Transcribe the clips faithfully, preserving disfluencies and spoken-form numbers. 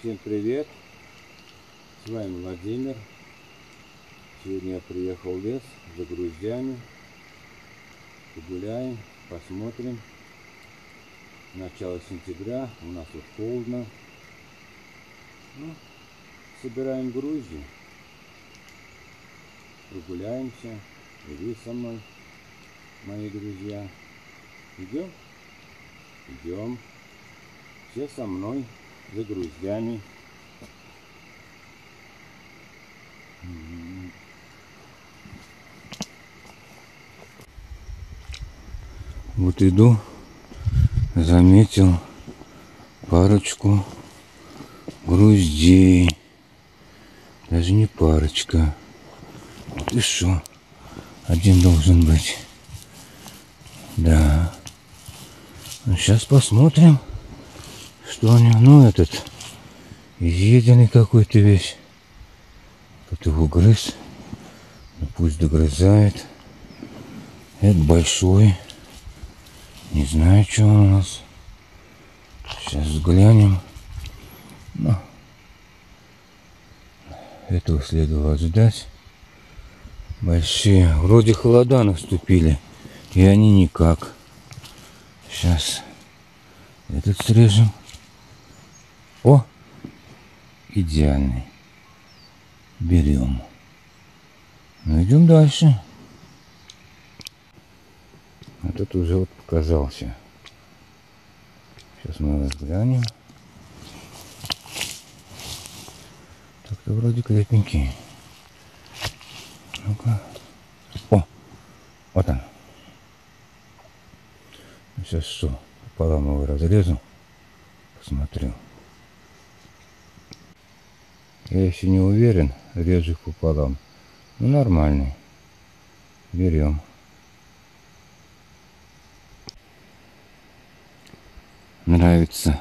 Всем привет! С вами Владимир. Сегодня я приехал в лес за груздями. Погуляем, посмотрим. Начало сентября, у нас тут холодно. Ну, собираем грузди. Прогуляемся. И вы со мной, мои друзья. Идем? Идем. Все со мной за груздями. Вот иду, заметил парочку груздей. Даже не парочка. Вот и что? Один должен быть. Да. Сейчас посмотрим, что у него. Ну, этот изъеденный какой-то весь. Кто-то его грыз. Ну, пусть догрызает. Это большой. Не знаю, что у нас. Сейчас взглянем. Ну, этого следовало ожидать. Большие. Вроде холода наступили. И они никак. Сейчас этот срежем. О! Идеальный. Берем. Ну, идем дальше. А тут уже вот показался. Сейчас мы взглянем. Так-то вроде крепенький. Ну-ка. О! Вот он. Сейчас что? Пополам его разрезу. Посмотрю. Я еще не уверен, режу их пополам. Ну, нормальный. Берем. Нравится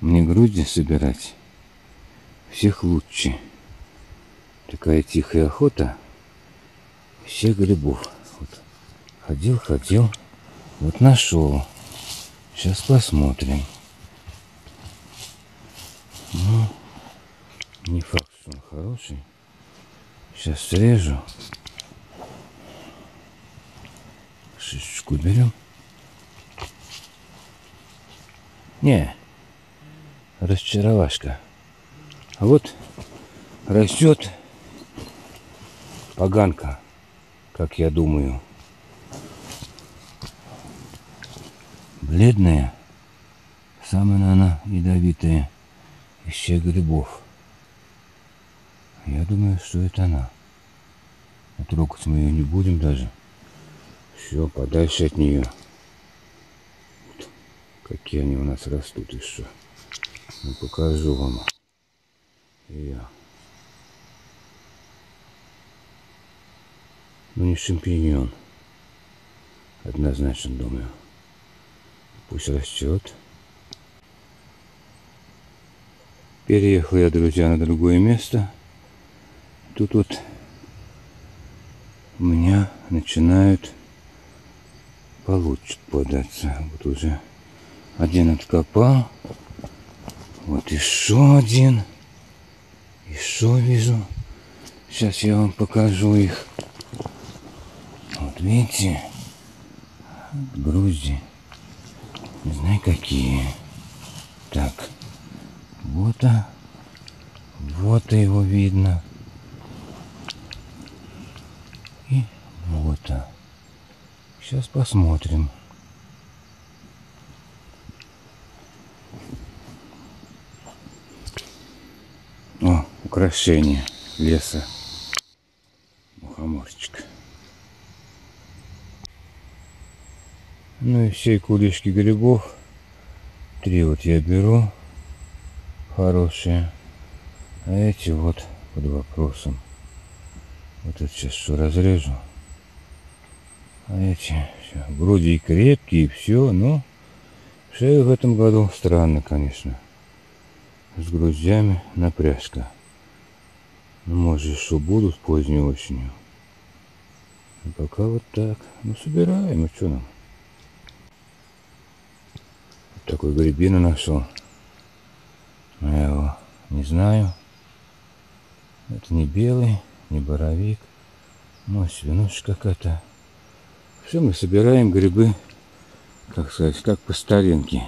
мне грузди собирать. Всех лучше. Такая тихая охота. Всех грибов. Вот. Ходил, ходил. Вот нашел. Сейчас посмотрим. Ну, не факт, что он хороший. Сейчас срежу. Шишечку берем. Не, расчаровашка. А вот растет поганка, как я думаю. Бледная, самая, наверное, ядовитая из всех грибов. Я думаю, что это она. А трогать мы ее не будем даже. Все, подальше от нее. Какие они у нас растут еще. Ну, покажу вам ее. Ну, не шампиньон. Однозначно, думаю. Пусть растет. Переехал я, друзья, на другое место. Тут вот у меня начинают получше попадаться. Вот уже один откопал. Вот еще один. Еще вижу. Сейчас я вам покажу их. Вот видите. Грузди. Не знаю какие. Так. Вот, а. Вот его видно. И вот, а. Сейчас посмотрим. О, украшение леса. Мухоморчик. Ну и все кулички грибов. Три вот я беру. Хорошие. А эти вот под вопросом. Вот это сейчас что разрежу. А эти все. Вроде и крепкие, и все, но шею в этом году странно, конечно. С груздями напряжка. Ну, может, еще будут поздней осенью. А пока вот так. Ну, собираем, а что нам? Вот такой грибину нашел. Но я его не знаю. Это не белый, не боровик. Ну, свинушка какая-то. Все, мы собираем грибы, как сказать, как по старинке.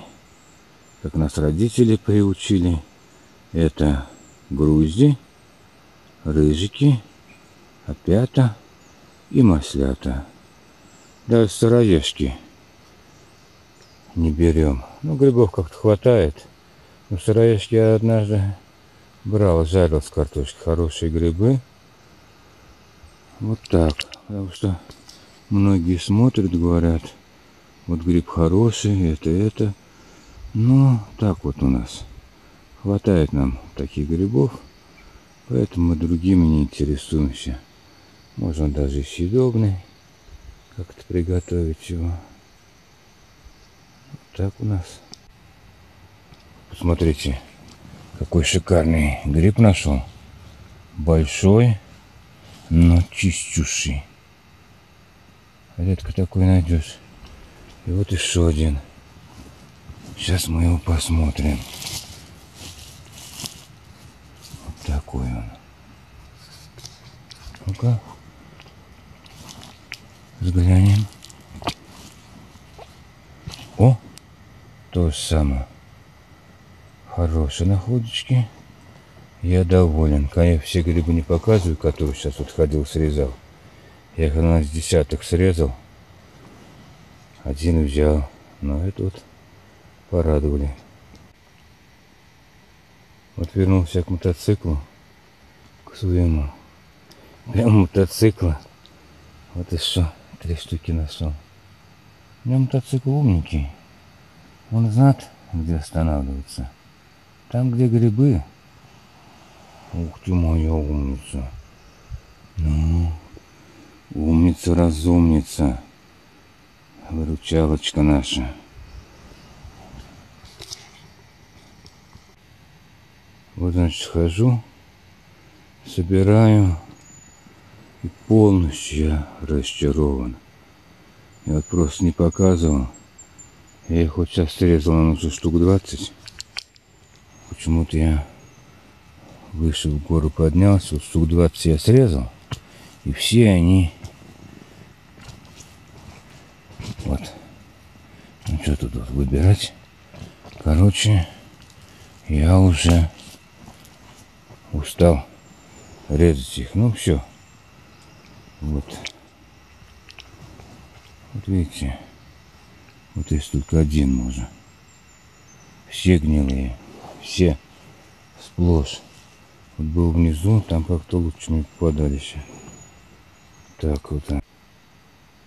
Как нас родители приучили. Это грузди, рыжики, опята и маслята. Даже сыроежки не берем. Ну, грибов как-то хватает. Но сыроежки я однажды брал, жарил с картошки. Хорошие грибы. Вот так. Потому что многие смотрят, говорят, вот гриб хороший, это, это. Ну, так вот у нас. Хватает нам таких грибов. Поэтому мы другими не интересуемся. Можно даже и съедобный. Как-то приготовить его. Вот так у нас. Посмотрите, какой шикарный гриб нашел. Большой, но чистющий. Редко такой найдешь. И вот еще один. Сейчас мы его посмотрим. Вот такой он. Ну-ка. Взглянем. О! То же самое. Хорошие находочки. Я доволен. Конечно, все грибы не показываю, которые сейчас вот ходил, срезал. Я их на десяток срезал. Один взял. Но это вот порадовали. Вот вернулся к мотоциклу. К своему. Прям мотоцикла. Вот еще три штуки нашел. У меня мотоцикл умненький. Он знает, где останавливаться. Там, где грибы. Ух ты, моя умница. Ну, умница, разумница. Выручалочка наша. Вот, значит, хожу, собираю. И полностью я расчарован. Я вот просто не показывал. Я их вот сейчас срезал, на уже штук двадцать. Почему-то я выше в гору поднялся. Вот штук двадцать я срезал. И все они... Вот. Ну что тут вот выбирать? Короче, я уже устал резать их. Ну все. Вот. Вот видите. Вот есть только один можно. Все гнилые. Все сплошь. Вот был внизу, там как-то лучше не попадали еще. Так вот.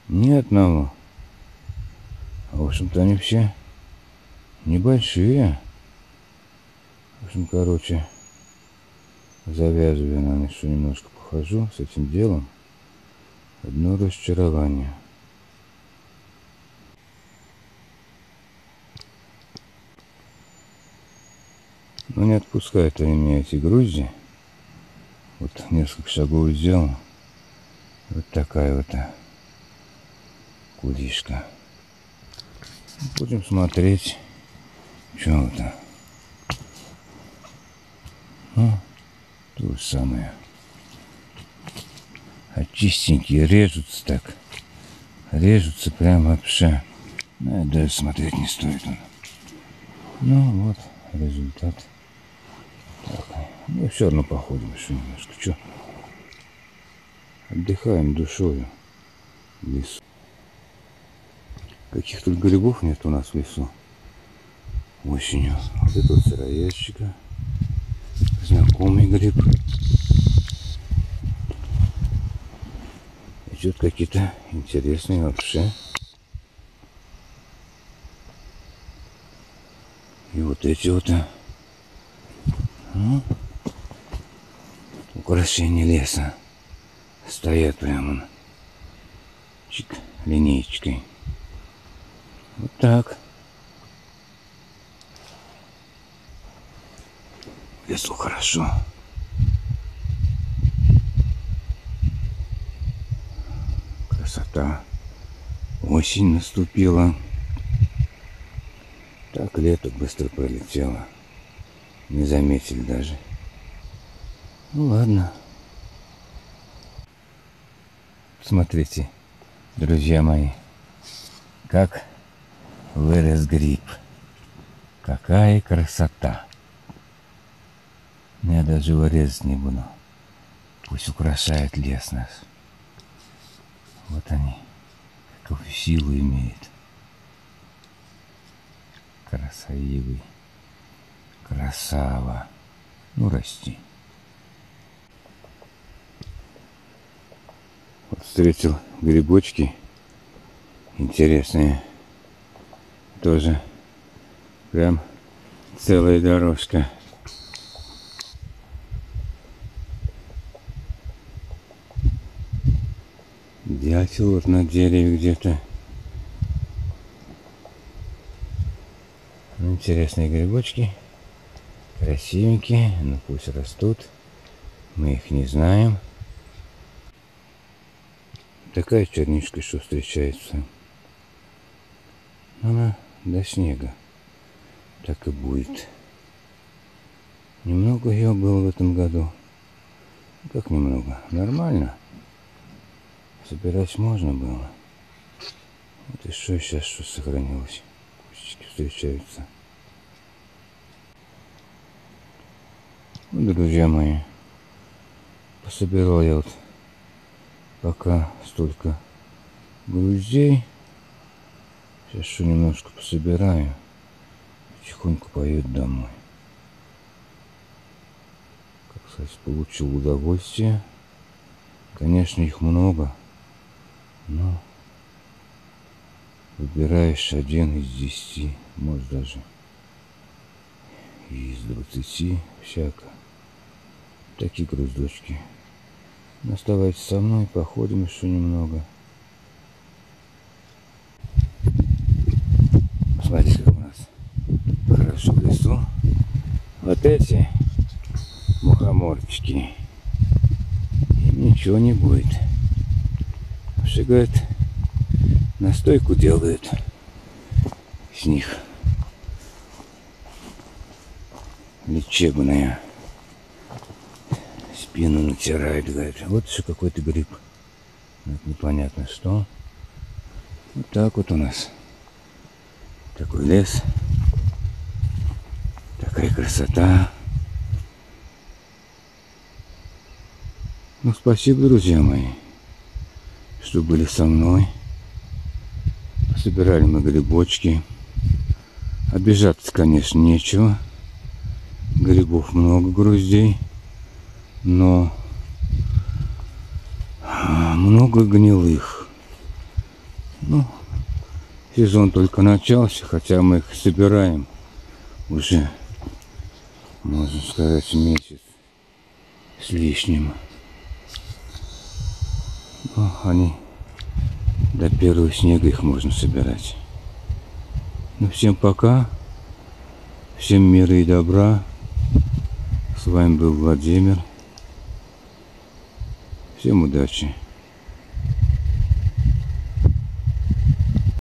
Ни одного. А в общем-то они все небольшие. В общем, короче, завязываю, наверное, еще немножко похожу с этим делом. Одно разочарование. Но не отпускают они меня, эти грузди. Вот несколько шагов сделал. Вот такая вот кудишка. Будем смотреть, что это. Ну, то же самое. А чистенькие режутся так. Режутся прям вообще. Ну, даже смотреть не стоит он. Ну вот результат. Так, ну все равно походим еще немножко. Че? Отдыхаем душою в лесу. Каких тут грибов нет у нас в лесу. Осенью. Вот это вот сыроежечка. Знакомый гриб. И тут какие-то интересные вообще. И вот эти вот. Ну, украшения леса стоят прямо чик линейкой. Вот так. В лесу хорошо. Красота. Осень наступила. Так лето быстро пролетело. не заметили даже. Ну ладно. Смотрите, друзья мои, как вырос гриб. Какая красота. Я даже его резать не буду. Пусть украшает лес нас. Вот они, какую силу имеют. Красивый. Красава. Ну, расти. Вот встретил грибочки. Интересные. Тоже прям целая дорожка. Дятел вот на дереве где-то. Интересные грибочки. Красивенькие. Ну пусть растут. Мы их не знаем. Такая черничка, что встречается. Она до снега. Так и будет. Немного ее было в этом году. Как немного? Нормально. Собирать можно было. Вот еще сейчас что сохранилось. Кусочки встречаются. Вот, друзья мои, пособирал я вот пока столько груздей. Сейчас еще немножко пособираю. Тихонько поеду домой. Как сказать, получил удовольствие. Конечно, их много. Но выбираешь один из десяти, может даже из двадцати, всяко. Такие груздочки. Но оставайтесь со мной, походим еще немного. Смотрите, как у нас хорошо в лесу. Вот эти мухоморчики, им ничего не будет. Шагает, настойку делают с них, лечебная, спину натирает, говорит, вот еще какой-то гриб, вот непонятно что. Вот так вот у нас такой лес, такая красота. Ну спасибо, друзья мои, что были со мной. Собирали мы грибочки. Обижаться, конечно, нечего. Грибов много, груздей. Но много гнилых. Ну, сезон только начался, хотя мы их собираем уже, можно сказать, месяц с лишним. Ну, они до первого снега, их можно собирать. Ну, всем пока. Всем мира и добра. С вами был Владимир. Всем удачи.